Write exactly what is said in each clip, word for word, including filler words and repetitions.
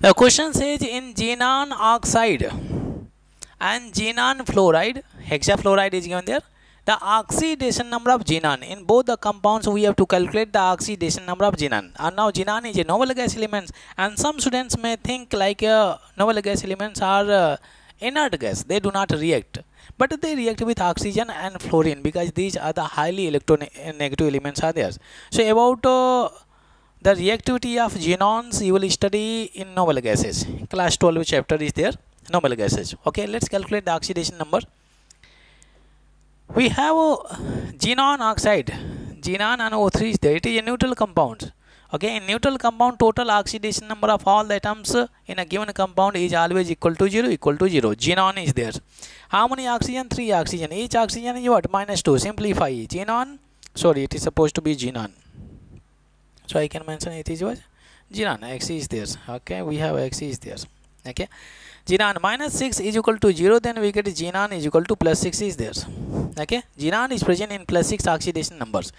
The question says in xenon oxide and xenon fluoride, hexafluoride is given there, the oxidation number of xenon. In both the compounds we have to calculate the oxidation number of xenon. And now xenon is a noble gas element, and some students may think like uh, noble gas elements are uh, inert gas, they do not react, but they react with oxygen and fluorine because these are the highly electronegative elements are there. So about uh, the reactivity of xenons you will study in noble gases. Class twelve chapter is there, noble gases. Okay, let's calculate the oxidation number. We have uh, xenon oxide, xenon and O three is there, it is a neutral compound. Okay, in neutral compound total oxidation number of all the atoms in a given compound is always equal to zero, equal to zero. Xenon is there. How many oxygen? Three oxygen. Each oxygen is what? Minus two. Simplify. Xenon, sorry, it is supposed to be xenon. So I can mention it is what? Xenon. X is there. Okay, we have X is there. Okay, xenon minus six is equal to zero, then we get xenon is equal to plus six is there. Okay, xenon is present in plus six oxidation numbers.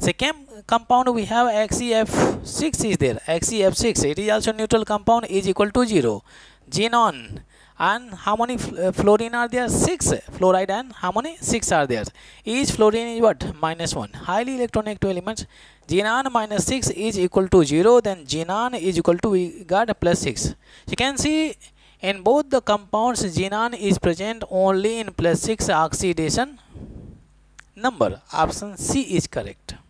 Second compound we have X E F six is there, X E F six, it is also neutral compound, is equal to zero. Xenon and how many fl fluorine are there? six. Fluoride and how many? six are there. Each fluorine is what? Minus one. Highly electronegative elements. Xenon minus six is equal to zero, then xenon is equal to, we got plus six. You can see in both the compounds xenon is present only in plus six oxidation number. Option C is correct.